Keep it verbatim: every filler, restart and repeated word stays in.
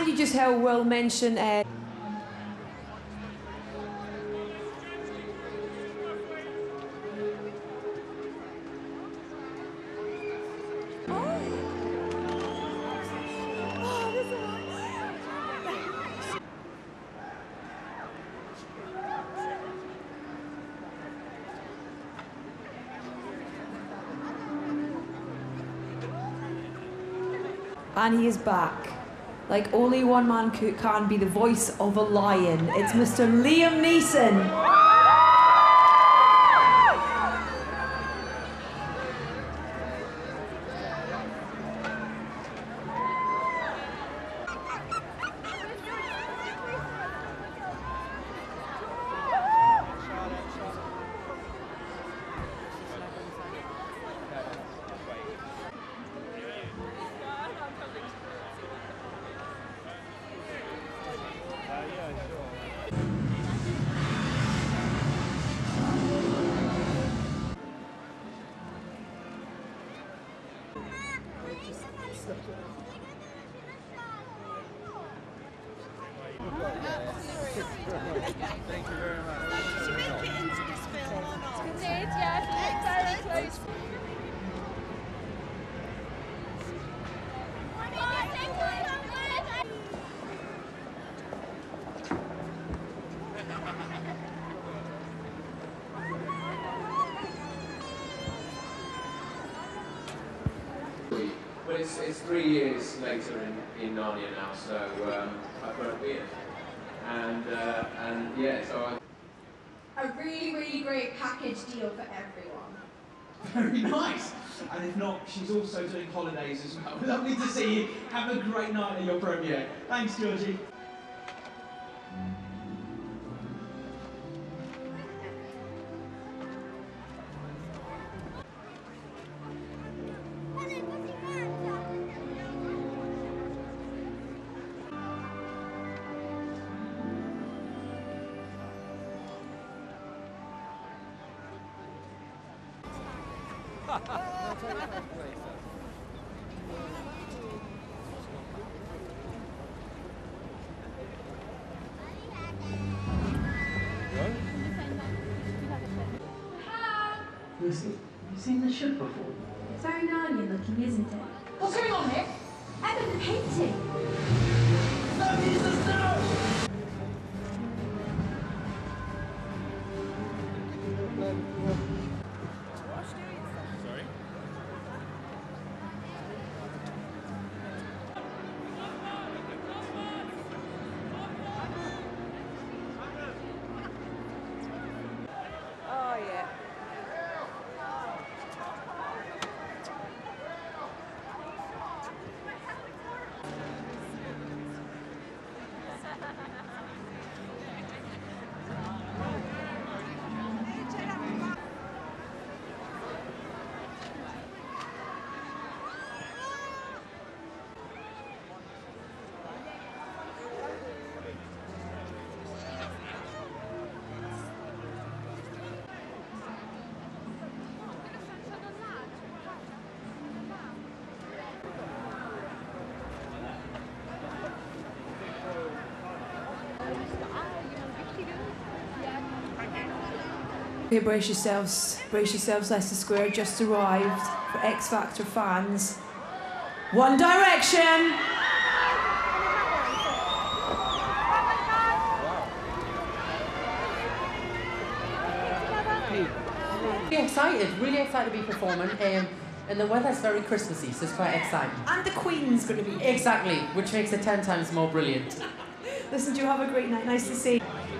And you just how well mentioned. Uh... And he is back. Like only one man could, can be the voice of a lion. It's Mister Liam Neeson. Thank you very much. Did you make it into this film or not? We did, yeah. Very close. But it's, it's three years later in, in Narnia now, so um, I've got a beard. And, uh, and yeah, so I... A really, really great package deal for everyone. Very nice! And if not, she's also doing holidays as well. Lovely to see you. Have a great night at your premiere. Thanks, Georgie. Lucy, have you seen this ship before? It's very Narnia looking, isn't it? What's going on here? Evan the painting! That is the snow! Okay, brace yourselves, brace yourselves, Leicester Square just arrived for X Factor fans. One Direction! Really excited, really excited to be performing. Um, and the weather's very Christmassy, so it's quite exciting. And the Queen's going to be... Exactly, which makes it ten times more brilliant. Listen, do you have a great night, nice to see you.